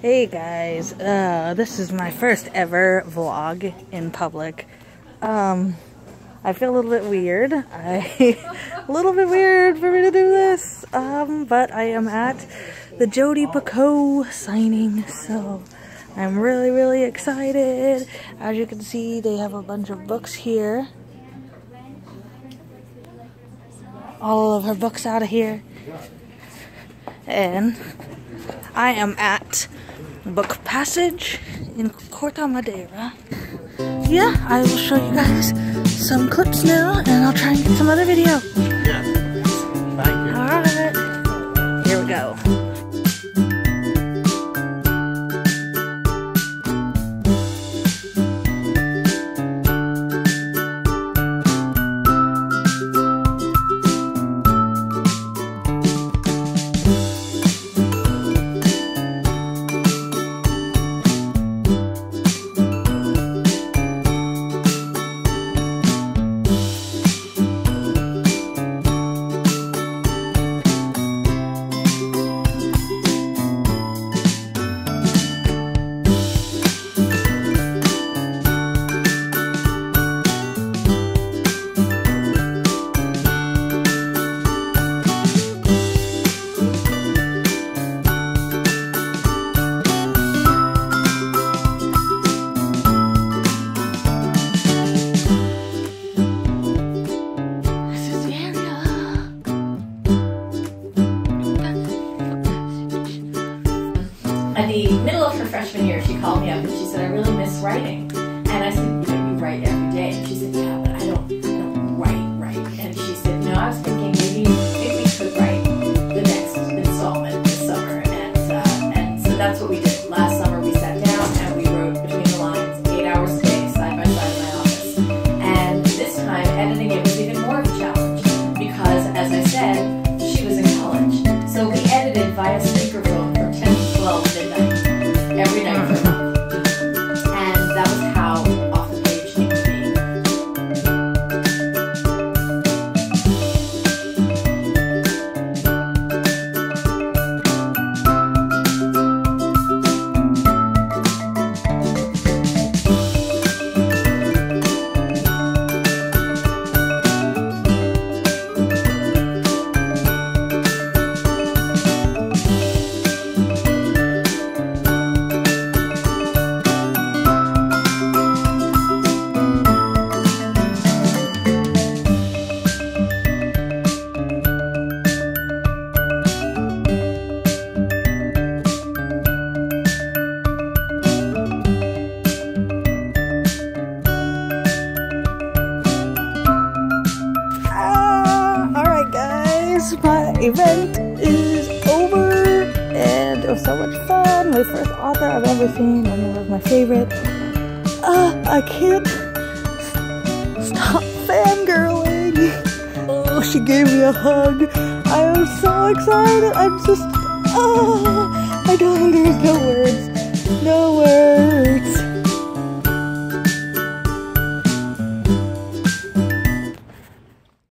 Hey guys, this is my first ever vlog in public. I feel a little bit weird. A little bit weird for me to do this, but I am at the Jodi Picoult signing, so I'm really, really excited. As you can see, they have a bunch of books here. All of her books out of here. And I am at Book Passage in Corta Madeira. Yeah, I will show you guys some clips now, and I'll try and get some other video. Yeah. Thank you. Alright, here we go. Freshman year, she called me up and she said, I really miss writing. And I said, but you write every day. And she said, yeah, but I don't write. And she said, no, I was thinking maybe we could write the next installment this summer. And so that's what we did. Last summer we sat down and we wrote Between the Lines, 8 hours a day, side by side in my office. And this time, editing it was even more of a challenge because, as I said, she was in college. So we edited via speakerphone from 10 to 12 midnight. Every night for a month. And that was how off the page came to be. My event is over, and it was so much fun. My first author I've ever seen, and it was my favorite. I can't stop fangirling. Oh, she gave me a hug. I am so excited. I'm just, I don't, there's no words. No words.